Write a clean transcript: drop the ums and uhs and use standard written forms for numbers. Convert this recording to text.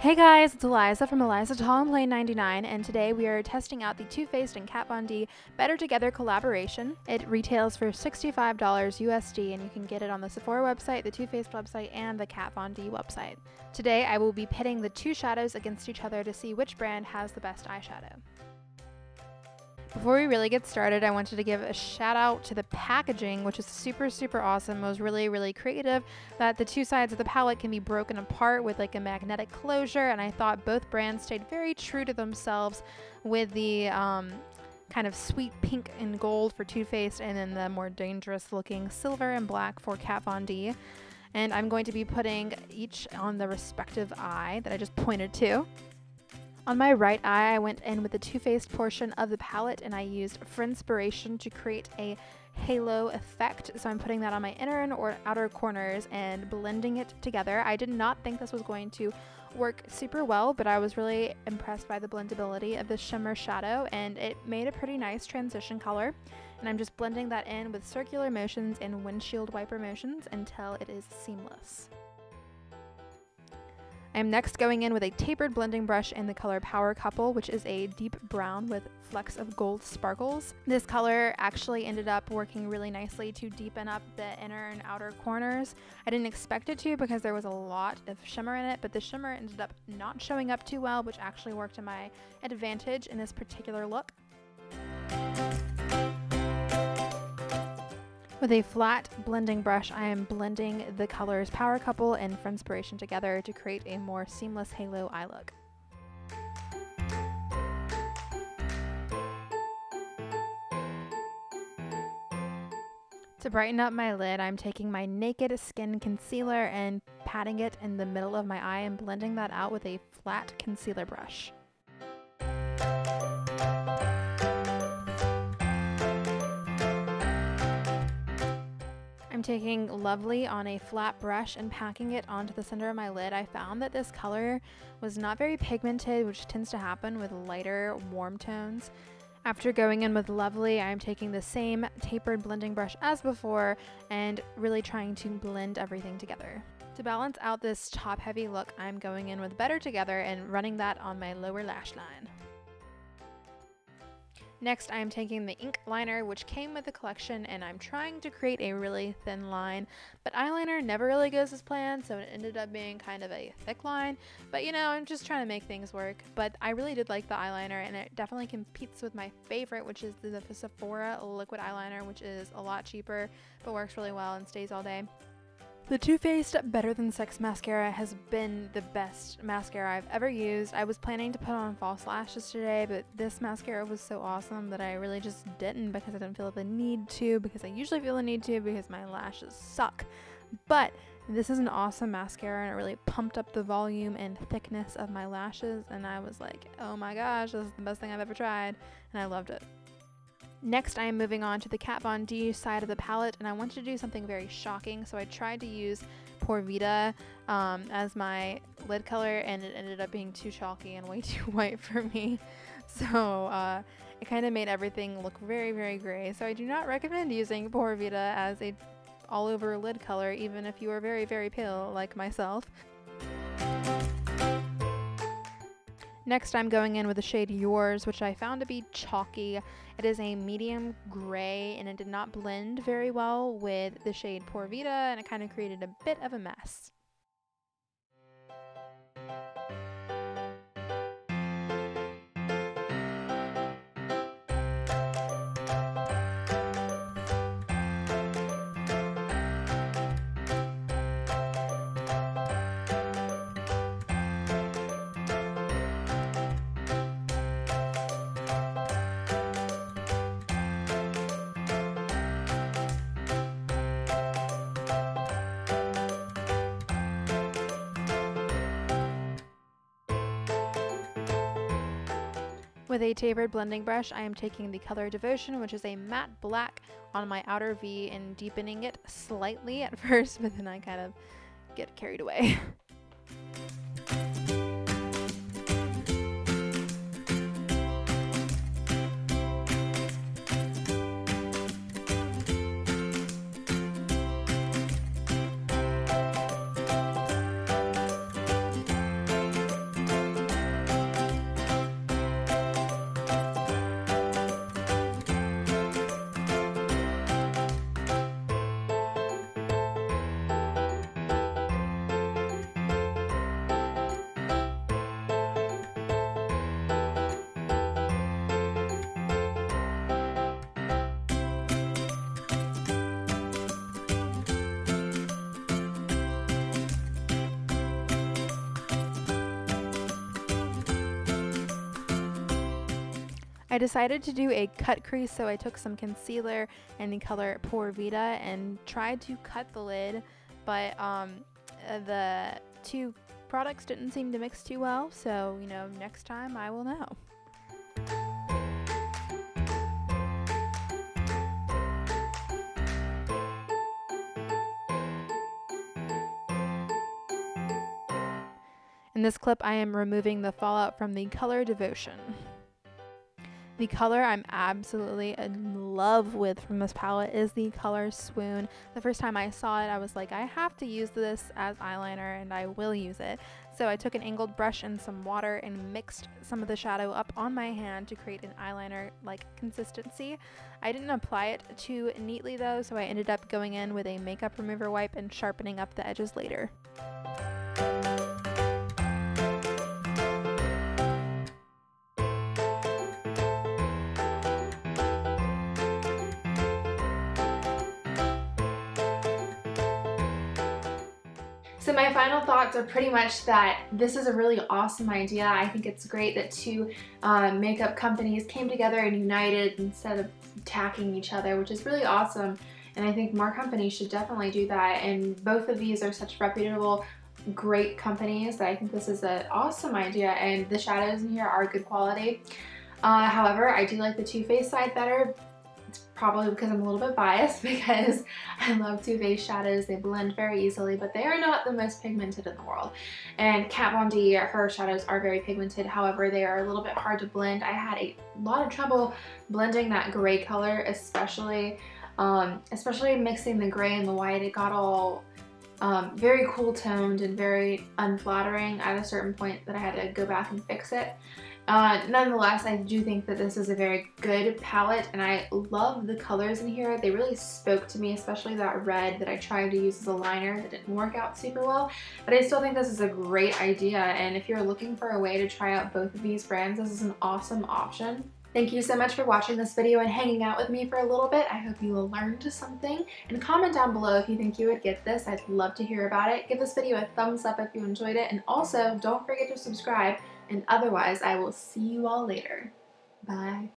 Hey guys, it's Eliza from Eliza Tall and Plain 99, and today we are testing out the Too Faced and Kat Von D Better Together collaboration. It retails for $65 USD, and you can get it on the Sephora website, the Too Faced website, and the Kat Von D website. Today I will be pitting the two shadows against each other to see which brand has the best eyeshadow. Before we really get started, I wanted to give a shout out to the packaging, which is super awesome. It was really creative that the two sides of the palette can be broken apart with like a magnetic closure, and I thought both brands stayed very true to themselves with the kind of sweet pink and gold for Too Faced, and then the more dangerous looking silver and black for Kat Von D. And I'm going to be putting each on the respective eye that I just pointed to. On my right eye, I went in with the Too Faced portion of the palette, and I used Friendspiration to create a halo effect. So I'm putting that on my inner and outer corners and blending it together. I did not think this was going to work super well, but I was really impressed by the blendability of the shimmer shadow, and it made a pretty nice transition color. And I'm just blending that in with circular motions and windshield wiper motions until it is seamless. I'm next going in with a tapered blending brush in the color Power Couple, which is a deep brown with flecks of gold sparkles. This color actually ended up working really nicely to deepen up the inner and outer corners. I didn't expect it to because there was a lot of shimmer in it, but the shimmer ended up not showing up too well, which actually worked to my advantage in this particular look. With a flat blending brush, I am blending the colors Power Couple and Friendspiration together to create a more seamless halo eye look. To brighten up my lid, I'm taking my Naked Skin Concealer and patting it in the middle of my eye and blending that out with a flat concealer brush. I'm taking Lovely on a flat brush and packing it onto the center of my lid. I found that this color was not very pigmented, which tends to happen with lighter, warm tones. After going in with Lovely, I'm taking the same tapered blending brush as before and really trying to blend everything together. To balance out this top-heavy look, I'm going in with Better Together and running that on my lower lash line. Next, I'm taking the ink liner, which came with the collection, and I'm trying to create a really thin line, but eyeliner never really goes as planned, so it ended up being kind of a thick line. But you know, I'm just trying to make things work, but I really did like the eyeliner, and it definitely competes with my favorite, which is the Sephora liquid eyeliner, which is a lot cheaper, but works really well and stays all day. The Too Faced Better Than Sex Mascara has been the best mascara I've ever used. I was planning to put on false lashes today, but this mascara was so awesome that I really just didn't, because I didn't feel the need to, because I usually feel the need to because my lashes suck. But this is an awesome mascara, and it really pumped up the volume and thickness of my lashes, and I was like, oh my gosh, this is the best thing I've ever tried, and I loved it. Next, I am moving on to the Kat Von D side of the palette, and I wanted to do something very shocking, so I tried to use Por Vida as my lid color, and it ended up being too chalky and way too white for me, so it kind of made everything look very gray. So I do not recommend using Por Vida as a all-over lid color, even if you are very pale like myself. Next, I'm going in with the shade Yours, which I found to be chalky. It is a medium gray, and it did not blend very well with the shade Por Vida, and it kind of created a bit of a mess. With a tapered blending brush, I am taking the color Devotion, which is a matte black, on my outer V and deepening it slightly at first, but then I kind of get carried away. I decided to do a cut crease, so I took some concealer in the color Por Vida and tried to cut the lid, but the two products didn't seem to mix too well, so, you know, next time I will know. In this clip, I am removing the fallout from the color Devotion. The color I'm absolutely in love with from this palette is the color Swoon. The first time I saw it, I was like, I have to use this as eyeliner, and I will use it. So I took an angled brush and some water and mixed some of the shadow up on my hand to create an eyeliner-like consistency. I didn't apply it too neatly though, so I ended up going in with a makeup remover wipe and sharpening up the edges later. So my final thoughts are pretty much that this is a really awesome idea. I think it's great that two makeup companies came together and united instead of attacking each other, which is really awesome. And I think more companies should definitely do that. And both of these are such reputable, great companies that I think this is an awesome idea. And the shadows in here are good quality. However, I do like the Too Faced side better. It's probably because I'm a little bit biased because I love Too Faced shadows. They blend very easily, but they are not the most pigmented in the world. And Kat Von D, her shadows are very pigmented. However, they are a little bit hard to blend. I had a lot of trouble blending that gray color, especially mixing the gray and the white. It got all very cool toned and very unflattering at a certain point that I had to go back and fix it. Nonetheless, I do think that this is a very good palette, and I love the colors in here. They really spoke to me, especially that red that I tried to use as a liner that didn't work out super well, but I still think this is a great idea, and if you're looking for a way to try out both of these brands, this is an awesome option. Thank you so much for watching this video and hanging out with me for a little bit. I hope you learned something, and comment down below if you think you would get this. I'd love to hear about it. Give this video a thumbs up if you enjoyed it, and also don't forget to subscribe. And otherwise, I will see you all later. Bye.